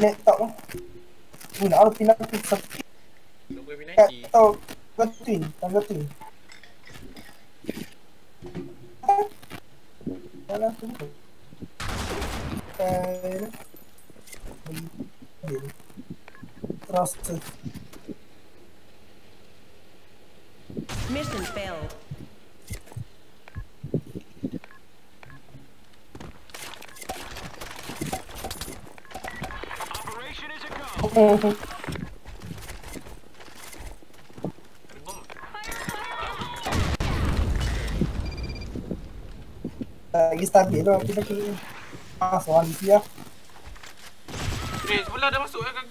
Nè cậu Vì nó là pin năng pin sập. Đúng với pin năng gì. Tao rất tỉnh, tao rất tỉnh. Đó là súng của cái đó. Điểm Trust. Mission failed. Ahí está miedo, aquí está que paso a Alicia. Tres, bola dah masuk kan?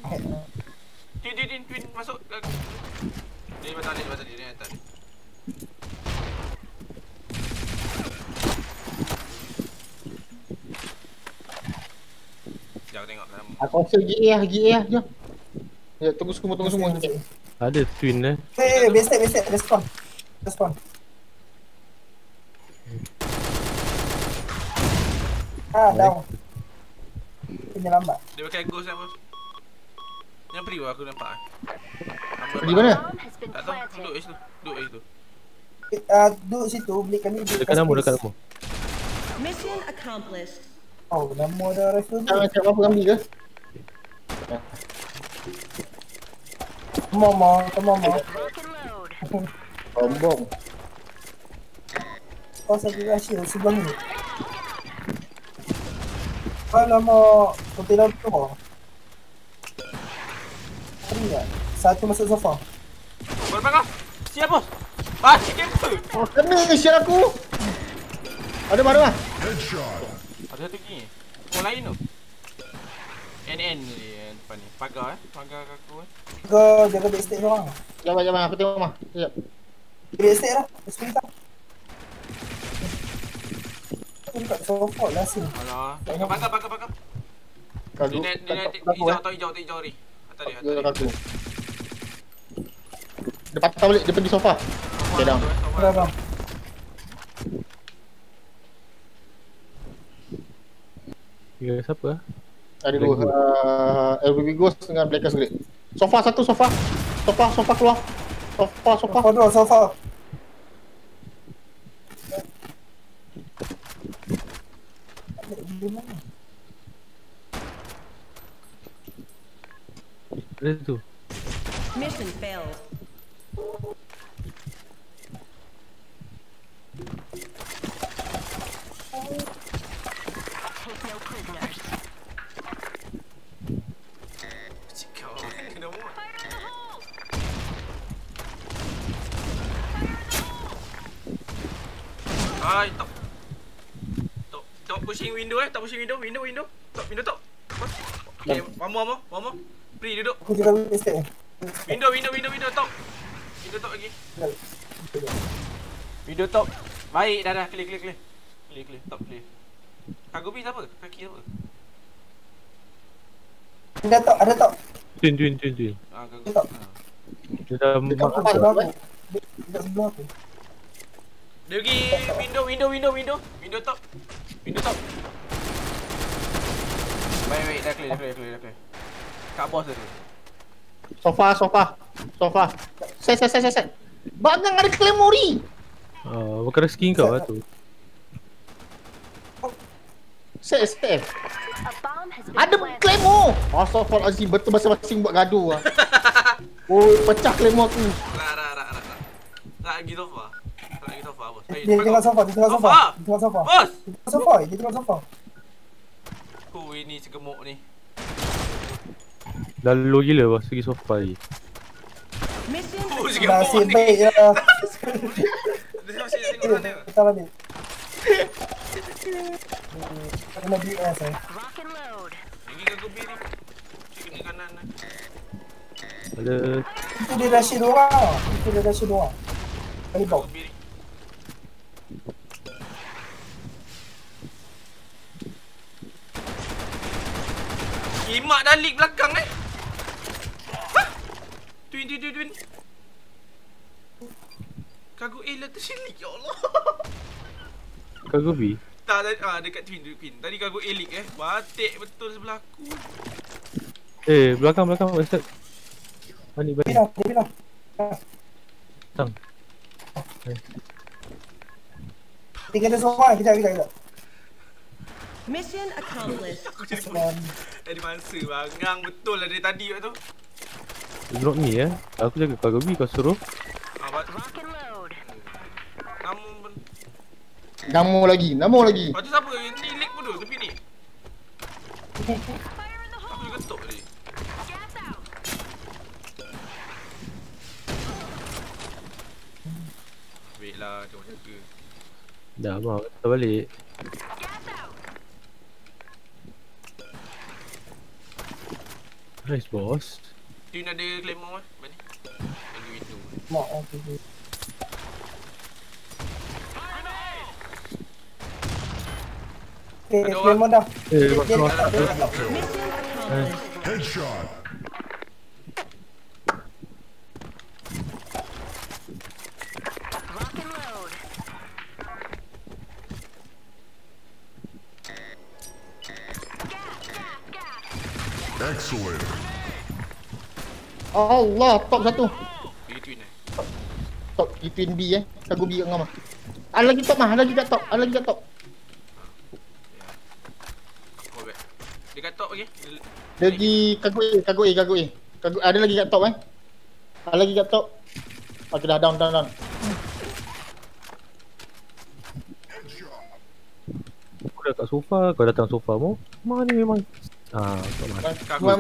Twin masuk kan? Dia batal. Jangan tengok dalam. Aku rasa GA je. Ya, tunggu semua. Ada twin dah. Best respon. Ah, down. Punya lambat. Dia pakai ghost apa? Yang pergi aku nampak. Pergi mana? Tak tahu, duduk situ. Duduk situ, beli kami dekat nama. Mission accomplished. Oh, nama dah rasa. Macam apa kami ke? Mama. Bombong. Kau satu rahsia sebelum ni. Alamak, kau tidak tahu. Tengok, satu masuk sofa. Berapa kau? Siapa? Pasti camper. Oh, kena share aku. Ada baru ah. Headshot. Ada satu lagi. Orang lain tu. NN ni depan ni. Pagar aku eh. Go, jaga backstage orang. Jom aku tengok mah. Jap. Backstage lah. Sebentar. Aku dekat sofa lah sini. Alah. Bakar. Dia hijau ni. Atas dia. Dia patah balik, dia pergi sofa. Okay, down. Dah. Ya, siapa ah? Ada dua. LBB Ghost dengan Black Ghost. Sofa satu, sofa keluar. Sofa. Kedua sofa. Ada tu. Mission failed. Take no prisoners. Hai, Top pushing window eh, top pushing window. Top. Okay, mama. Pri duduk. Aku juga mistake. Window top. Window top lagi. Window top. Baik, dah clear. Clear top clear. Kagubi siapa? Kaki apa? Ada top. Twin. Ah, kagubi. Dia dah masuk. Dekat sebelah aku. Dia pergi window top. Window top. Baik, dah clear. Kat bos tu. Sofa. Set. Bagang ada Clemori. Bukan rezeki kau lah tu. Set. Ada Clemor. Astaghfirullahalazim, betul masing-masing buat gaduh ah. Oi, pecah Clemor tu. Rak. Tak lagi sofa bos. Dia tengah sofa. Bos. Dia tengah sofa. Kau ini segemuk ni. Dah low gila bos, pergi sofa lagi. Nasib baik je lah. Kita balik. Kena BS eh. Pergi ke gobi ni. Pergi kanan lah. Ada. Itu dia dah syed orang. Kali bau. Imak dah leak belakang eh. Hah? Twin. Kagu A lah tersilik, ya Allah. Kagu B? Tak, dekat twin. Tadi kagu A leak eh. Batik betul sebelah aku. Belakang Ustaz. Balik. Bila. Tang. Tinggal seorang. Kejap. Mission accomplished. Advance bangang betul lah dari tadi tu. Drop ni ya. Aku jaga kau Gobi kau suruh. Nama lagi. Kau tu siapa? Ini leg pun tu tepi ni. Aku juga ketuk tadi. Baiklah, jom jaga. Dah abang, kita balik. Nice boss. Tune ada claymore kan? Mana? Bagi window. Mak aku. Claymore dah. Headshot. Excellent. Allah, top satu. Top E-twin B eh. Sagu B kat ngam ah. Ada lagi kat top. Kau back. Dia kat top lagi. Lagi kagui. Ada lagi kat top eh. Aku dah down. Kau dah kat sofa, kau datang sofa mu. Mana memang memang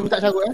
tak carut eh.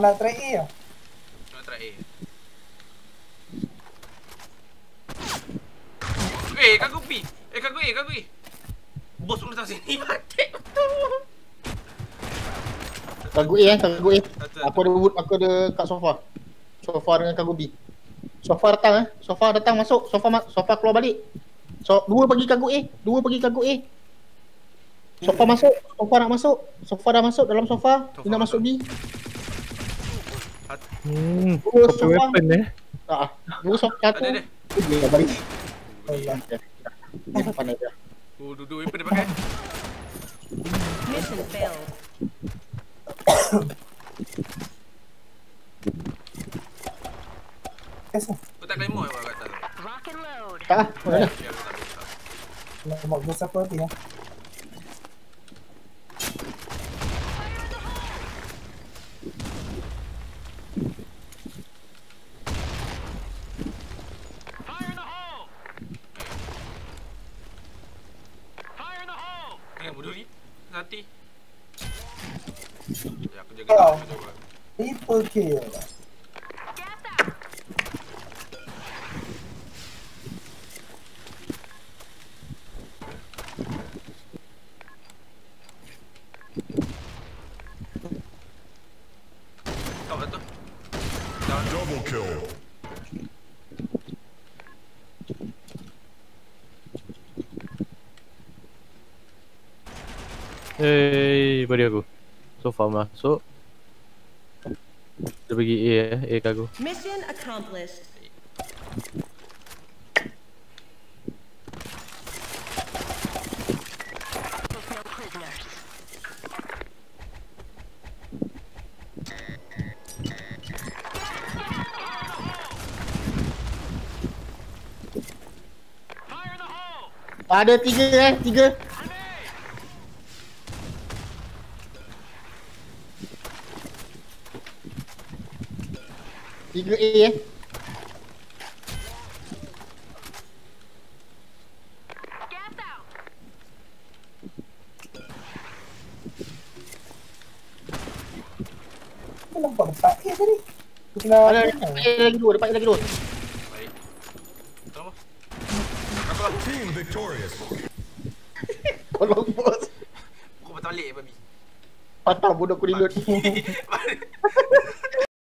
Nak try A ya? Nak try A. Kagui. Bos pun datang sini mati betul. Kagui. Aku ada kat sofa. Sofa dengan Kagui. Sofa datang eh. Sofa datang masuk, sofa keluar balik. So, dua pergi kaguk A. Sofa masuk, sofa dah masuk dalam sofa, dia nak masuk B. Dua sofa weapon eh. Dua sofa satu. Dia balik. Allah. Dia pandai dia. Dua weapon dia pakai. Mission failed. Esok. Kau tak claim apa kata? Rock and load. Tak. Nak buat apa dia? People kill. Double kill. Hey, beri aku. Sofa masuk. Dia pergi A eh, A kat aku. Mission accomplished. Ada tiga. Tiga A eh. Aku nampak depan A tadi. Ada lagi dua. Team victorious. Tolong bos. Kau betul balik babi. Patah bodoh aku reload.